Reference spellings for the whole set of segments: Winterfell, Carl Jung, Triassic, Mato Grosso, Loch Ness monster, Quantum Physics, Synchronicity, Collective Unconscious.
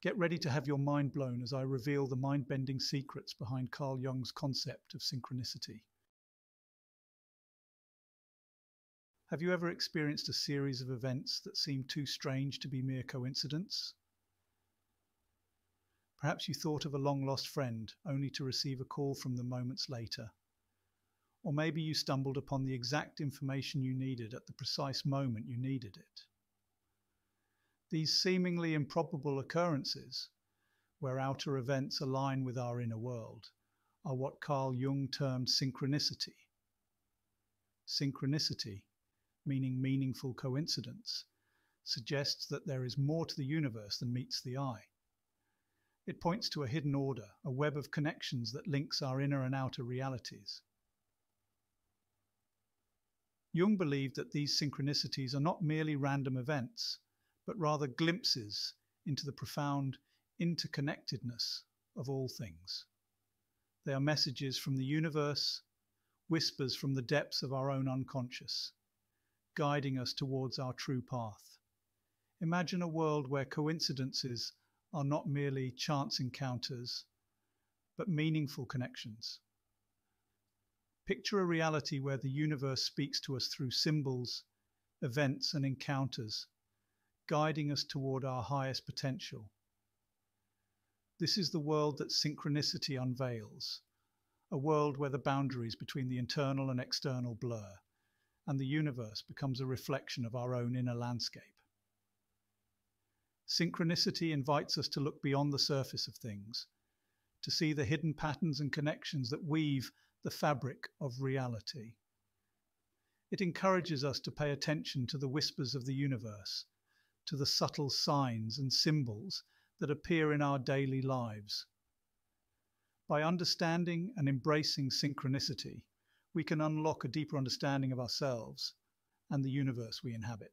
Get ready to have your mind blown as I reveal the mind-bending secrets behind Carl Jung's concept of synchronicity. Have you ever experienced a series of events that seem too strange to be mere coincidence? Perhaps you thought of a long-lost friend, only to receive a call from them moments later. Or maybe you stumbled upon the exact information you needed at the precise moment you needed it. These seemingly improbable occurrences, where outer events align with our inner world, are what Carl Jung termed synchronicity. Synchronicity, meaning meaningful coincidence, suggests that there is more to the universe than meets the eye. It points to a hidden order, a web of connections that links our inner and outer realities. Jung believed that these synchronicities are not merely random events, but rather glimpses into the profound interconnectedness of all things. They are messages from the universe, whispers from the depths of our own unconscious, guiding us towards our true path. Imagine a world where coincidences are not merely chance encounters, but meaningful connections. Picture a reality where the universe speaks to us through symbols, events, and encounters, guiding us toward our highest potential. This is the world that synchronicity unveils, a world where the boundaries between the internal and external blur, and the universe becomes a reflection of our own inner landscape. Synchronicity invites us to look beyond the surface of things, to see the hidden patterns and connections that weave the fabric of reality. It encourages us to pay attention to the whispers of the universe, to the subtle signs and symbols that appear in our daily lives. By understanding and embracing synchronicity, we can unlock a deeper understanding of ourselves and the universe we inhabit.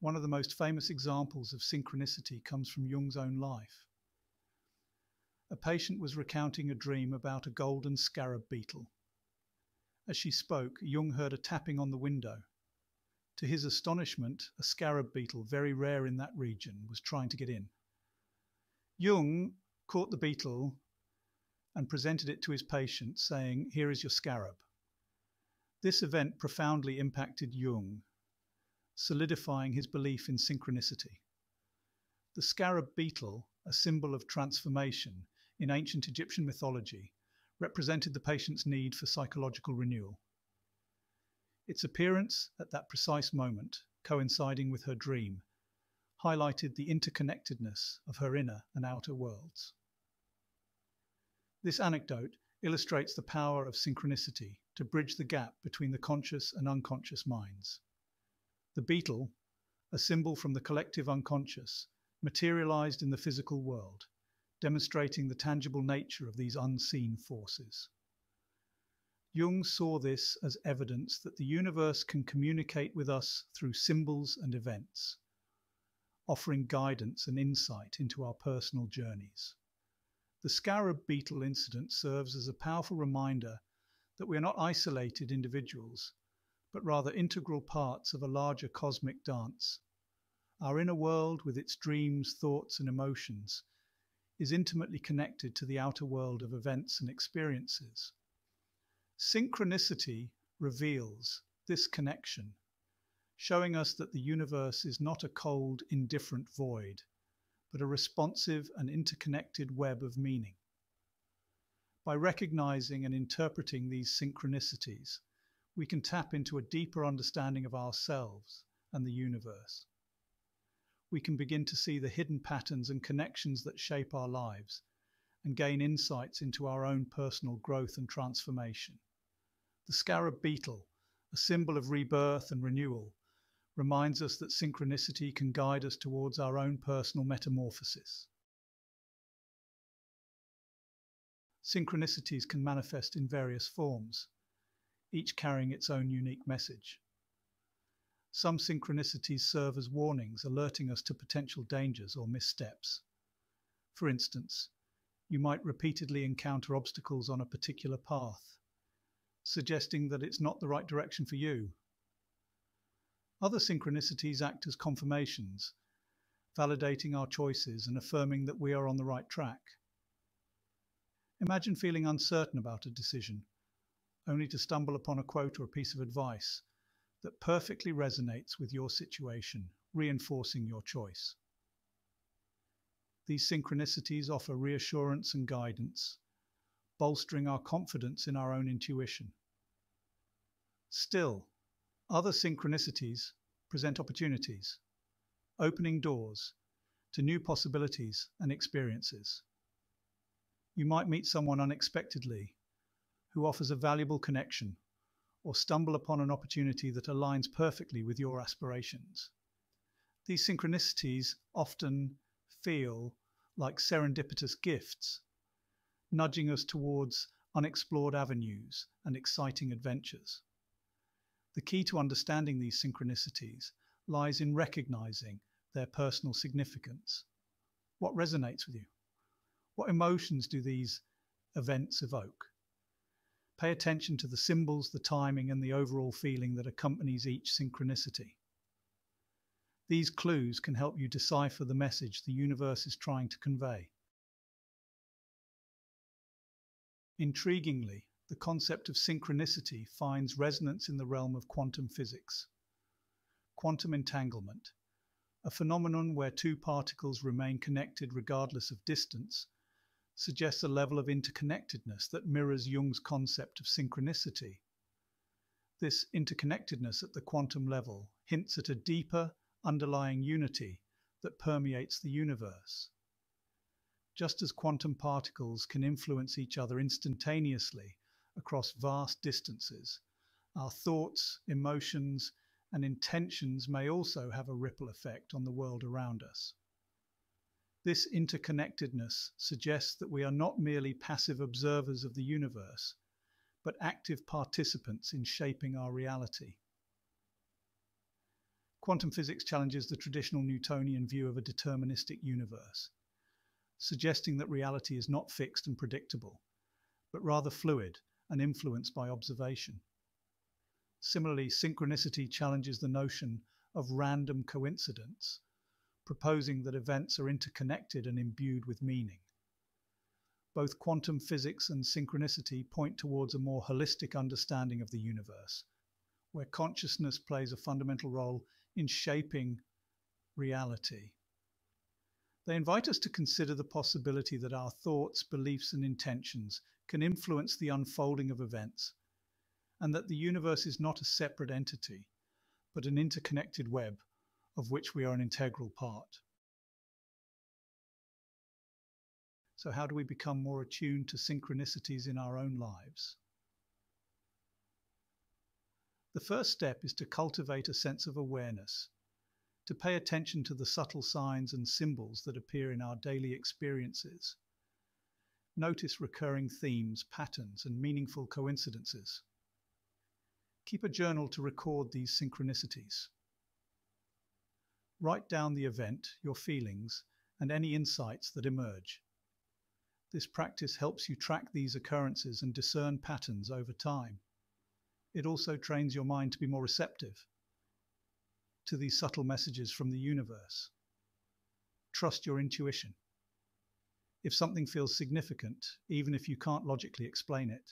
One of the most famous examples of synchronicity comes from Jung's own life. A patient was recounting a dream about a golden scarab beetle. As she spoke, Jung heard a tapping on the window. To his astonishment, a scarab beetle, very rare in that region, was trying to get in. Jung caught the beetle and presented it to his patient, saying, "Here is your scarab." This event profoundly impacted Jung, solidifying his belief in synchronicity. The scarab beetle, a symbol of transformation in ancient Egyptian mythology, represented the patient's need for psychological renewal. Its appearance at that precise moment, coinciding with her dream, highlighted the interconnectedness of her inner and outer worlds. This anecdote illustrates the power of synchronicity to bridge the gap between the conscious and unconscious minds. The beetle, a symbol from the collective unconscious, materialized in the physical world, demonstrating the tangible nature of these unseen forces. Jung saw this as evidence that the universe can communicate with us through symbols and events, offering guidance and insight into our personal journeys. The scarab beetle incident serves as a powerful reminder that we are not isolated individuals, but rather integral parts of a larger cosmic dance. Our inner world, with its dreams, thoughts, and emotions, is intimately connected to the outer world of events and experiences. Synchronicity reveals this connection, showing us that the universe is not a cold, indifferent void, but a responsive and interconnected web of meaning. By recognizing and interpreting these synchronicities, we can tap into a deeper understanding of ourselves and the universe. We can begin to see the hidden patterns and connections that shape our lives and gain insights into our own personal growth and transformation. The scarab beetle, a symbol of rebirth and renewal, reminds us that synchronicity can guide us towards our own personal metamorphosis. Synchronicities can manifest in various forms, each carrying its own unique message. Some synchronicities serve as warnings, alerting us to potential dangers or missteps. For instance, you might repeatedly encounter obstacles on a particular path, suggesting that it's not the right direction for you. Other synchronicities act as confirmations, validating our choices and affirming that we are on the right track. Imagine feeling uncertain about a decision, only to stumble upon a quote or a piece of advice that perfectly resonates with your situation, reinforcing your choice. These synchronicities offer reassurance and guidance, bolstering our confidence in our own intuition. Still, other synchronicities present opportunities, opening doors to new possibilities and experiences. You might meet someone unexpectedly who offers a valuable connection, or stumble upon an opportunity that aligns perfectly with your aspirations. These synchronicities often feel like serendipitous gifts, nudging us towards unexplored avenues and exciting adventures. The key to understanding these synchronicities lies in recognizing their personal significance. What resonates with you? What emotions do these events evoke? Pay attention to the symbols, the timing, and the overall feeling that accompanies each synchronicity. These clues can help you decipher the message the universe is trying to convey. Intriguingly, the concept of synchronicity finds resonance in the realm of quantum physics. Quantum entanglement, a phenomenon where two particles remain connected regardless of distance, suggests a level of interconnectedness that mirrors Jung's concept of synchronicity. This interconnectedness at the quantum level hints at a deeper, underlying unity that permeates the universe. Just as quantum particles can influence each other instantaneously across vast distances, our thoughts, emotions, and intentions may also have a ripple effect on the world around us. This interconnectedness suggests that we are not merely passive observers of the universe, but active participants in shaping our reality. Quantum physics challenges the traditional Newtonian view of a deterministic universe, suggesting that reality is not fixed and predictable, but rather fluid and influenced by observation. Similarly, synchronicity challenges the notion of random coincidence, proposing that events are interconnected and imbued with meaning. Both quantum physics and synchronicity point towards a more holistic understanding of the universe, where consciousness plays a fundamental role in shaping reality. They invite us to consider the possibility that our thoughts, beliefs, and intentions can influence the unfolding of events, and that the universe is not a separate entity, but an interconnected web of which we are an integral part. So how do we become more attuned to synchronicities in our own lives? The first step is to cultivate a sense of awareness, to pay attention to the subtle signs and symbols that appear in our daily experiences. Notice recurring themes, patterns, and meaningful coincidences. Keep a journal to record these synchronicities. Write down the event, your feelings, and any insights that emerge. This practice helps you track these occurrences and discern patterns over time. It also trains your mind to be more receptive to these subtle messages from the universe. Trust your intuition. If something feels significant, even if you can't logically explain it,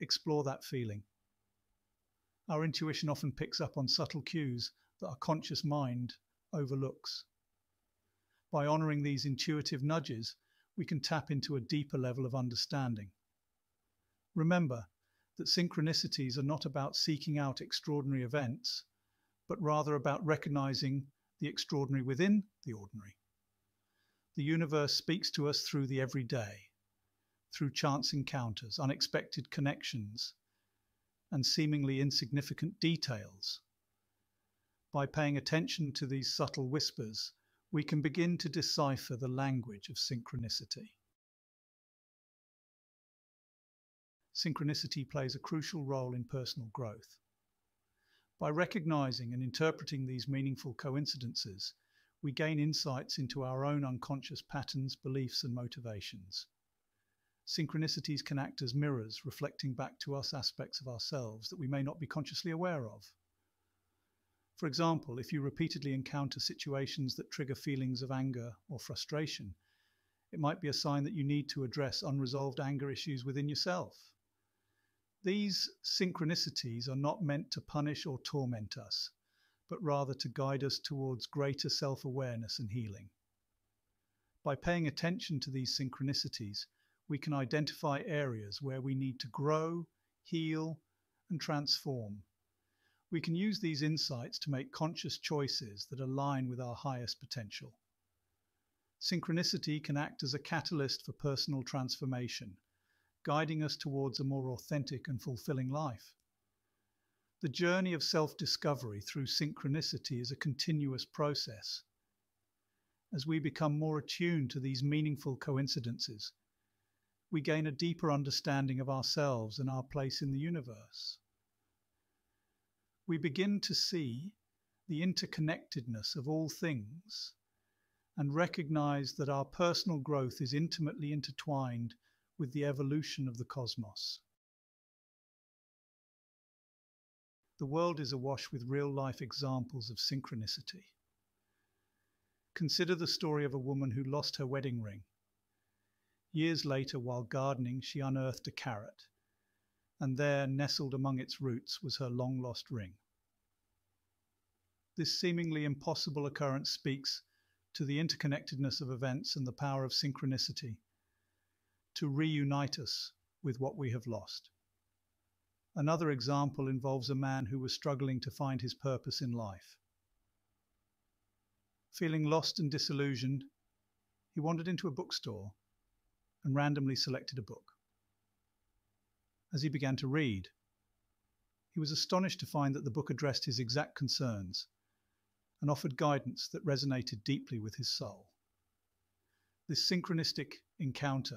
explore that feeling. Our intuition often picks up on subtle cues that our conscious mind overlooks. By honouring these intuitive nudges, we can tap into a deeper level of understanding. Remember that synchronicities are not about seeking out extraordinary events, but rather about recognising the extraordinary within the ordinary. The universe speaks to us through the everyday, through chance encounters, unexpected connections, and seemingly insignificant details. By paying attention to these subtle whispers, we can begin to decipher the language of synchronicity. Synchronicity plays a crucial role in personal growth. By recognizing and interpreting these meaningful coincidences, we gain insights into our own unconscious patterns, beliefs, and motivations. Synchronicities can act as mirrors, reflecting back to us aspects of ourselves that we may not be consciously aware of. For example, if you repeatedly encounter situations that trigger feelings of anger or frustration, it might be a sign that you need to address unresolved anger issues within yourself. These synchronicities are not meant to punish or torment us, but rather to guide us towards greater self-awareness and healing. By paying attention to these synchronicities, we can identify areas where we need to grow, heal, and transform. We can use these insights to make conscious choices that align with our highest potential. Synchronicity can act as a catalyst for personal transformation, guiding us towards a more authentic and fulfilling life. The journey of self-discovery through synchronicity is a continuous process. As we become more attuned to these meaningful coincidences, we gain a deeper understanding of ourselves and our place in the universe. We begin to see the interconnectedness of all things and recognize that our personal growth is intimately intertwined with the evolution of the cosmos. The world is awash with real-life examples of synchronicity. Consider the story of a woman who lost her wedding ring. Years later, while gardening, she unearthed a carrot, and there, nestled among its roots, was her long-lost ring. This seemingly impossible occurrence speaks to the interconnectedness of events and the power of synchronicity to reunite us with what we have lost. Another example involves a man who was struggling to find his purpose in life. Feeling lost and disillusioned, he wandered into a bookstore and randomly selected a book. As he began to read, he was astonished to find that the book addressed his exact concerns and offered guidance that resonated deeply with his soul. This synchronistic encounter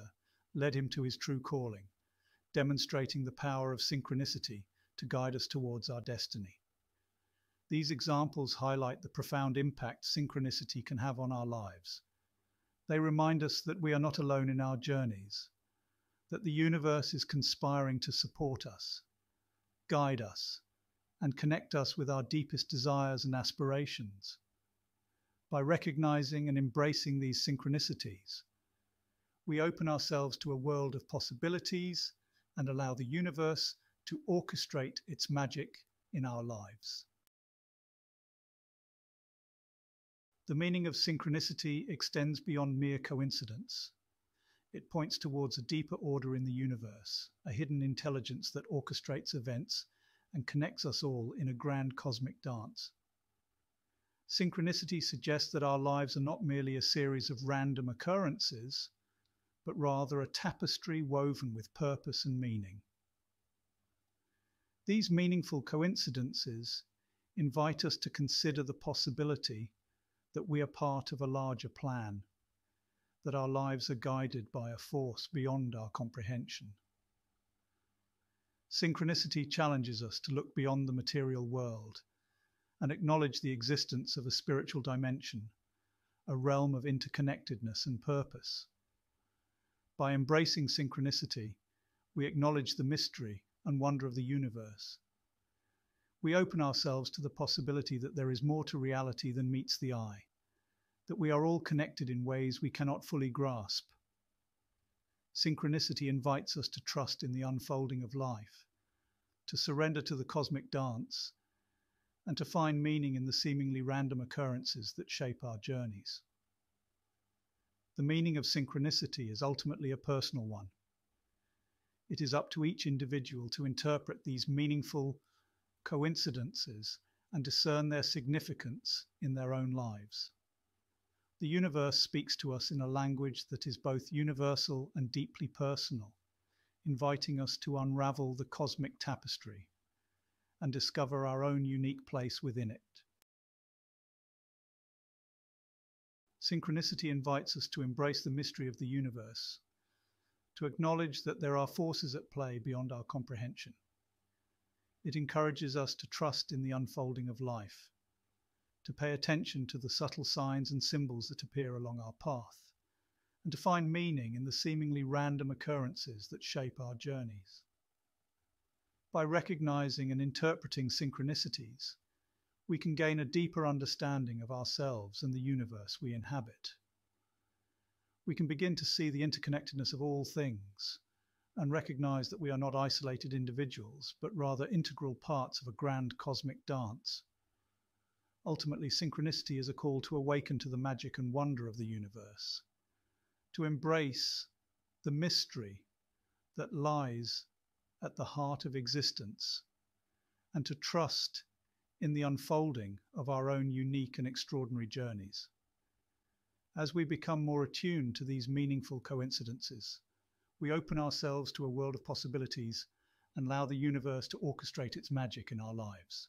led him to his true calling, demonstrating the power of synchronicity to guide us towards our destiny. These examples highlight the profound impact synchronicity can have on our lives. They remind us that we are not alone in our journeys, that the universe is conspiring to support us, guide us, and connect us with our deepest desires and aspirations. By recognizing and embracing these synchronicities, we open ourselves to a world of possibilities and allow the universe to orchestrate its magic in our lives. The meaning of synchronicity extends beyond mere coincidence. It points towards a deeper order in the universe, a hidden intelligence that orchestrates events and connects us all in a grand cosmic dance. Synchronicity suggests that our lives are not merely a series of random occurrences, but rather a tapestry woven with purpose and meaning. These meaningful coincidences invite us to consider the possibility that we are part of a larger plan, that our lives are guided by a force beyond our comprehension. Synchronicity challenges us to look beyond the material world and acknowledge the existence of a spiritual dimension, a realm of interconnectedness and purpose. By embracing synchronicity, we acknowledge the mystery and wonder of the universe. We open ourselves to the possibility that there is more to reality than meets the eye, that we are all connected in ways we cannot fully grasp. Synchronicity invites us to trust in the unfolding of life, to surrender to the cosmic dance, and to find meaning in the seemingly random occurrences that shape our journeys. The meaning of synchronicity is ultimately a personal one. It is up to each individual to interpret these meaningful coincidences and discern their significance in their own lives. The universe speaks to us in a language that is both universal and deeply personal, inviting us to unravel the cosmic tapestry and discover our own unique place within it. Synchronicity invites us to embrace the mystery of the universe, to acknowledge that there are forces at play beyond our comprehension. It encourages us to trust in the unfolding of life, to pay attention to the subtle signs and symbols that appear along our path, and to find meaning in the seemingly random occurrences that shape our journeys. By recognizing and interpreting synchronicities, we can gain a deeper understanding of ourselves and the universe we inhabit. We can begin to see the interconnectedness of all things and recognize that we are not isolated individuals, but rather integral parts of a grand cosmic dance. Ultimately, synchronicity is a call to awaken to the magic and wonder of the universe, to embrace the mystery that lies at the heart of existence, and to trust in the unfolding of our own unique and extraordinary journeys. As we become more attuned to these meaningful coincidences, we open ourselves to a world of possibilities and allow the universe to orchestrate its magic in our lives.